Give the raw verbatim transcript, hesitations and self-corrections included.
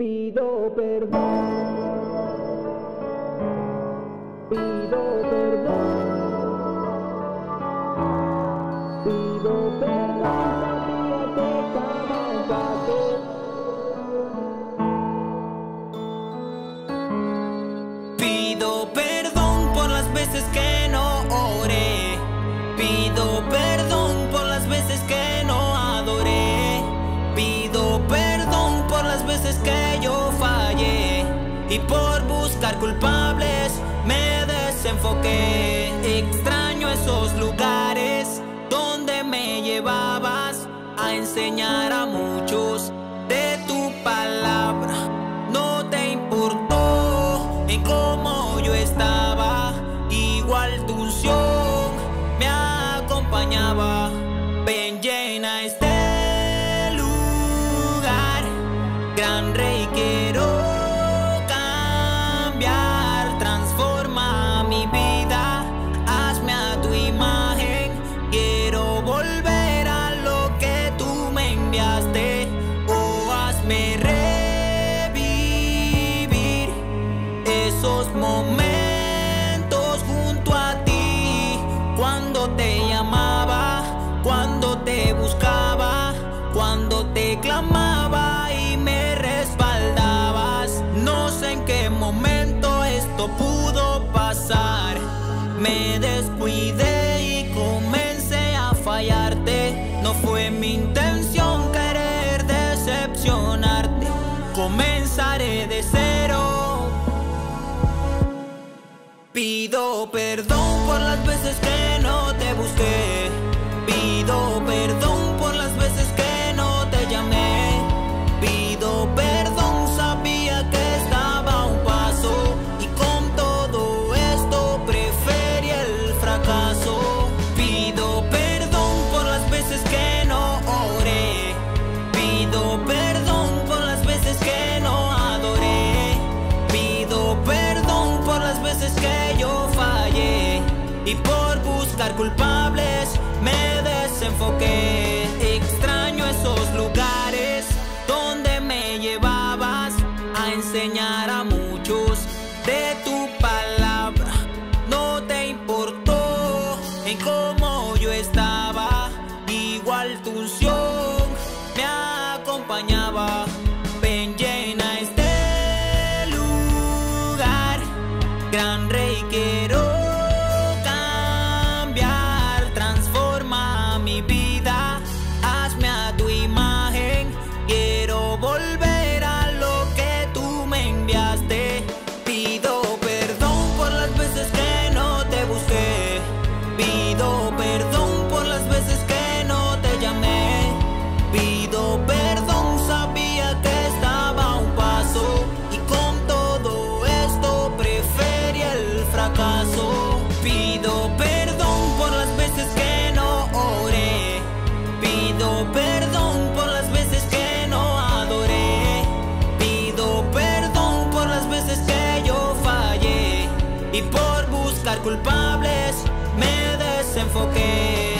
Pido perdón, pido perdón, pido perdón, sabía que estaba en paz. Pido perdón por las veces que no oré, pido perdón por las veces que no adoré, pido perdón por las veces que yo fallé y por buscar culpables me desenfoqué. Extraño esos lugares donde me llevabas a enseñar a muchos de tu palabra. No te importó en cómo yo estaba, igual tu unción me acompañaba. Ven, llena este gran rey, quiero cambiar, transforma mi vida, hazme a tu imagen. Quiero volver a lo que tú me enviaste, oh, hazme revivir esos momentos junto a ti, cuando te llamaba, cuando te buscaba, cuando te clamaba y me respaldabas. No sé en qué momento esto pudo pasar. Me descuidé y comencé a fallarte. No fue mi intención querer decepcionarte. Comenzaré de cero. Pido perdón por las veces que no te busqué. Pido perdón por las veces que no te llamé. Pido perdón, sabía que estaba a un paso y con todo esto preferí el fracaso. Pido perdón por las veces que no oré, pido perdón por las veces que no adoré, pido perdón por las veces que yo fallé y por buscar culpables me desenfoqué. Extraño esos lugares donde me llevabas a enseñar a muchos de tu palabra. No te importó en cómo yo estaba, igual tu unción me acompañaba. Ven, llena este lugar, gran rey, quiero cambiar, transforma mi vida, hazme a tu imagen. Quiero volver a lo que tú me enviaste. Pido perdón por las veces que no te busqué, pido perdón por las veces que no te llamé, pido perdón, sabía que estaba a un paso y con todo esto preferí el fracaso. Pido perdón por las veces que no oré, pido perdón por las veces que y por buscar culpables me desenfoqué.